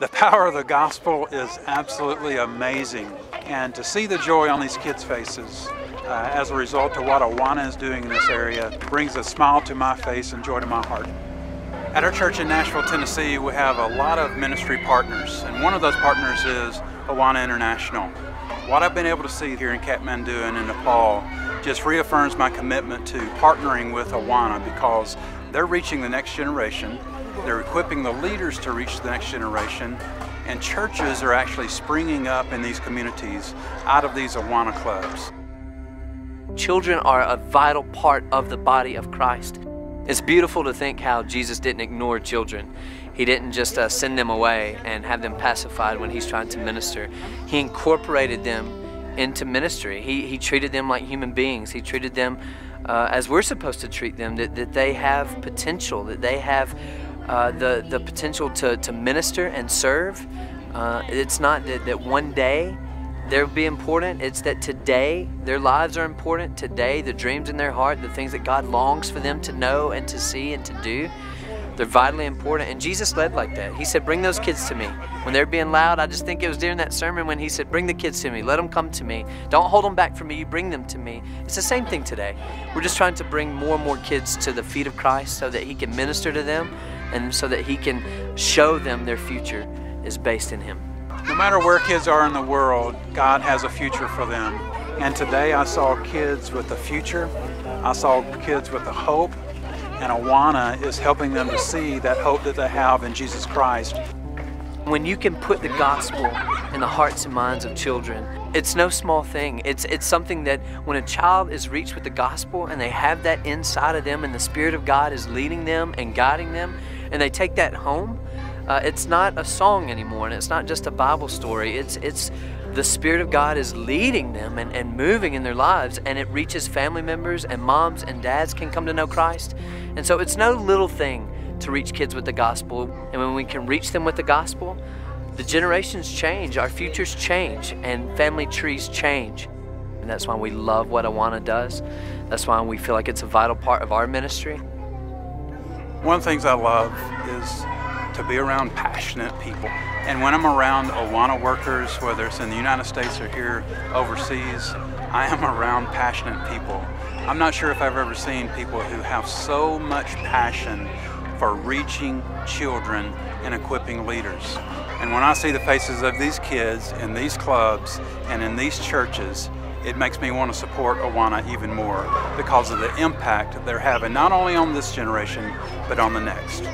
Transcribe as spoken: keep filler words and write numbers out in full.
The power of the gospel is absolutely amazing, and to see the joy on these kids' faces uh, as a result of what Awana is doing in this area brings a smile to my face and joy to my heart. At our church in Nashville, Tennessee, we have a lot of ministry partners, and one of those partners is Awana International. What I've been able to see here in Kathmandu and in Nepal just reaffirms my commitment to partnering with Awana, because they're reaching the next generation. They're equipping the leaders to reach the next generation, and churches are actually springing up in these communities out of these Awana clubs. Children are a vital part of the body of Christ. It's beautiful to think how Jesus didn't ignore children. He didn't just uh, send them away and have them pacified when he's trying to minister. He incorporated them into ministry. He, he treated them like human beings. He treated them uh, as we're supposed to treat them, that, that they have potential, that they have Uh, the, the potential to, to minister and serve. Uh, it's not that, that one day they'll be important, it's that today their lives are important, today the dreams in their heart, the things that God longs for them to know and to see and to do, they're vitally important. And Jesus led like that. He said, bring those kids to me. When they're being loud, I just think it was during that sermon when he said, bring the kids to me, let them come to me. Don't hold them back from me, you bring them to me. It's the same thing today. We're just trying to bring more and more kids to the feet of Christ so that he can minister to them, and so that he can show them their future is based in him. No matter where kids are in the world, God has a future for them. And today I saw kids with a future, I saw kids with a hope, and Awana is helping them to see that hope that they have in Jesus Christ. When you can put the gospel in the hearts and minds of children, it's no small thing. It's, it's something that when a child is reached with the gospel and they have that inside of them and the Spirit of God is leading them and guiding them, and they take that home, uh, it's not a song anymore, and it's not just a Bible story. It's, it's the Spirit of God is leading them and, and moving in their lives, and it reaches family members, and moms and dads can come to know Christ. And so it's no little thing to reach kids with the gospel, and when we can reach them with the gospel, the generations change, our futures change, and family trees change. And that's why we love what Awana does. That's why we feel like it's a vital part of our ministry. One of the things I love is to be around passionate people. And when I'm around Awana workers, whether it's in the United States or here overseas, I am around passionate people. I'm not sure if I've ever seen people who have so much passion for reaching children and equipping leaders. And when I see the faces of these kids in these clubs and in these churches, it makes me want to support Awana even more because of the impact they're having, not only on this generation, but on the next.